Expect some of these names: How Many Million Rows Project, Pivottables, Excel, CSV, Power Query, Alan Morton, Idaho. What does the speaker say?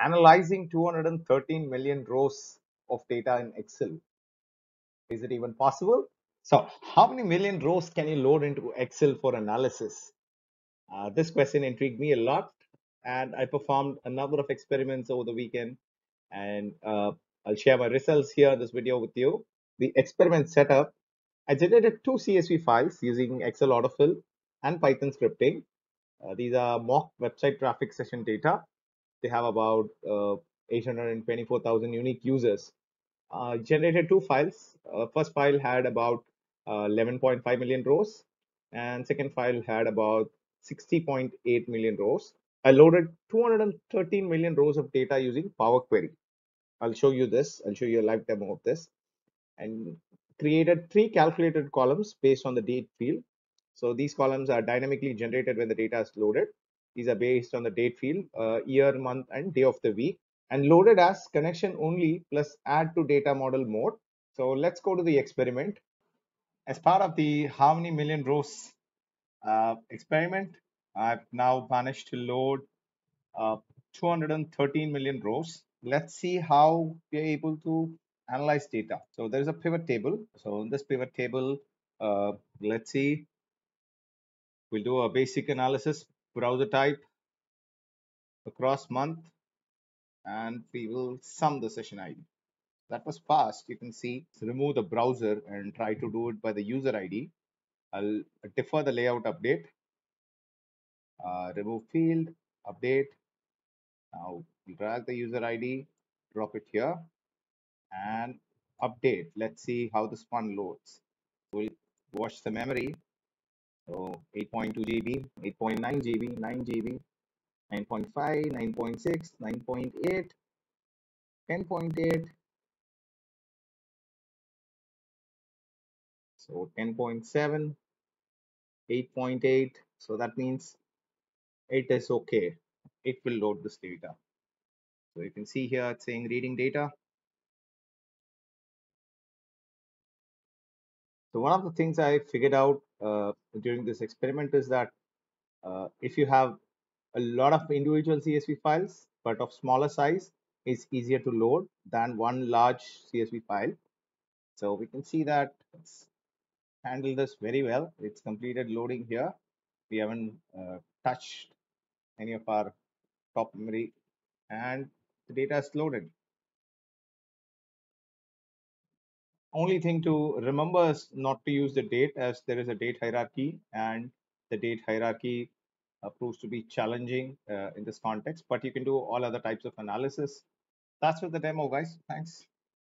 analyzing 213 million rows of data in Excel. Is it even possible? So how many million rows can you load into Excel for analysis? This question intrigued me a lot, and I performed a number of experiments over the weekend, and I'll share my results here in this video with you. The experiment setup, I generated 2 CSV files using Excel autofill and Python scripting. These are mock website traffic session data. They have about 824,000 unique users. Generated 2 files. First file had about 11.5 million rows, and second file had about 60.8 million rows. I loaded 213 million rows of data using Power Query. I'll show you this. I'll show you a live demo of this. And created 3 calculated columns based on the date field. So these columns are dynamically generated when the data is loaded. These are based on the date field, year, month, and day of the week, and loaded as connection only plus add to data model mode. So let's go to the experiment. As part of the how many million rows experiment, I've now managed to load 213 million rows. Let's see how we're able to analyze data. So there's a pivot table. So in this pivot table, let's see. We'll do a basic analysis, browser type, across month, and we will sum the session ID. That was fast. You can see, so remove the browser and try to do it by the user ID. I'll defer the layout update, remove field, update. Now drag the user ID, drop it here, and update. Let's see how this one loads. We'll watch the memory. So 8.2 GB, 8.9 GB, 9 GB, 9.5, 9.6, 9.8, 10.8. So 10.7, 8.8. So that means it is okay. It will load this data. So you can see here it's saying reading data. So one of the things I figured out during this experiment is that if you have a lot of individual CSV files but of smaller size, it's easier to load than one large CSV file. So we can see that it's handled this very well. It's completed loading here. We haven't touched any of our top memory, and the data is loaded. Only thing to remember is not to use the date, as there is a date hierarchy, and the date hierarchy proves to be challenging in this context, but you can do all other types of analysis. That's with the demo, guys. Thanks.